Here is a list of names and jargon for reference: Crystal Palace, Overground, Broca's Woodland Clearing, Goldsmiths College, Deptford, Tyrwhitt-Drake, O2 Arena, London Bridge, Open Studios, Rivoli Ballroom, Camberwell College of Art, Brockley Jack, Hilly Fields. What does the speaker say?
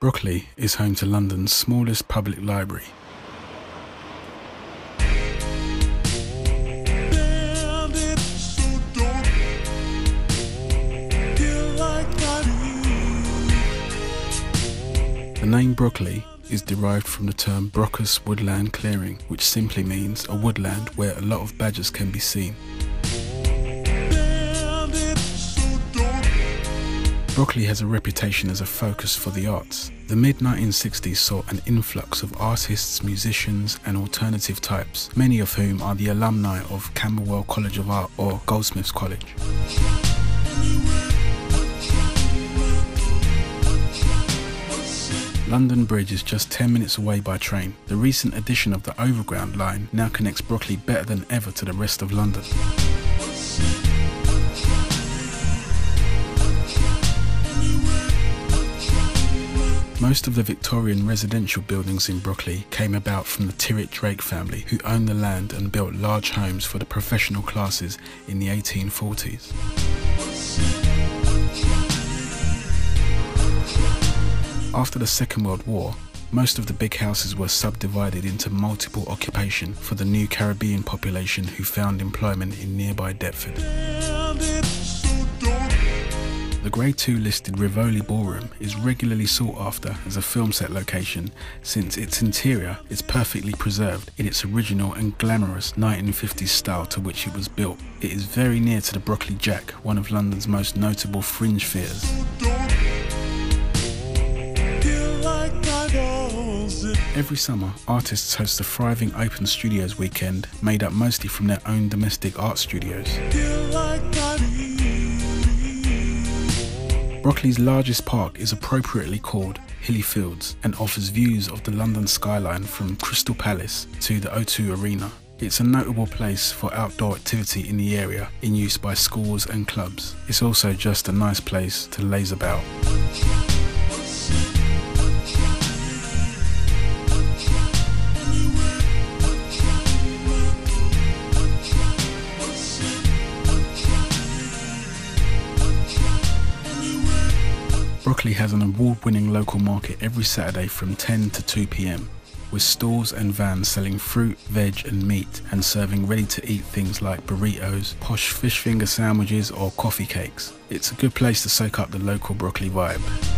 Brockley is home to London's smallest public library. The name Brockley is derived from the term Broca's Woodland Clearing, which simply means a woodland where a lot of badgers can be seen. Brockley has a reputation as a focus for the arts. The mid-1960s saw an influx of artists, musicians and alternative types, many of whom are the alumni of Camberwell College of Art or Goldsmiths College. London Bridge is just 10 minutes away by train. The recent addition of the Overground line now connects Brockley better than ever to the rest of London. Most of the Victorian residential buildings in Brockley came about from the Tyrwhitt-Drake family, who owned the land and built large homes for the professional classes in the 1840s. After the Second World War, most of the big houses were subdivided into multiple occupation for the new Caribbean population who found employment in nearby Deptford. The Grade 2 listed Rivoli Ballroom is regularly sought after as a film set location, since its interior is perfectly preserved in its original and glamorous 1950s style to which it was built. It is very near to the Brockley Jack, one of London's most notable fringe theatres. Every summer, artists host a thriving open studios weekend made up mostly from their own domestic art studios. Brockley's largest park is appropriately called Hilly Fields and offers views of the London skyline from Crystal Palace to the O2 Arena. It's a notable place for outdoor activity in the area, in use by schools and clubs. It's also just a nice place to laze about. Brockley has an award-winning local market every Saturday from 10 to 2 PM, with stalls and vans selling fruit, veg and meat, and serving ready-to-eat things like burritos, posh fish finger sandwiches or coffee cakes. It's a good place to soak up the local Brockley vibe.